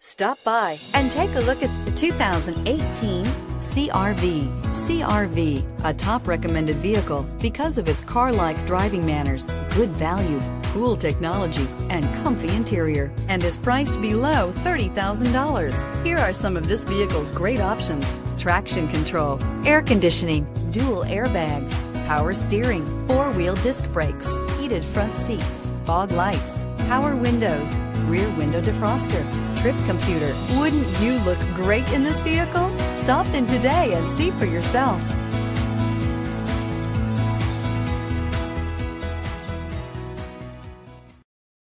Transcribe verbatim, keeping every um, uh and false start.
Stop by and take a look at the two thousand eighteen C R V. C R V, a top recommended vehicle because of its car-like driving manners, good value, cool technology, and comfy interior, and is priced below thirty thousand dollars. Here are some of this vehicle's great options: traction control, air conditioning, dual airbags, power steering, four-wheel disc brakes, heated front seats, fog lights, power windows, rear window defroster, trip computer. Wouldn't you look great in this vehicle? Stop in today and see for yourself.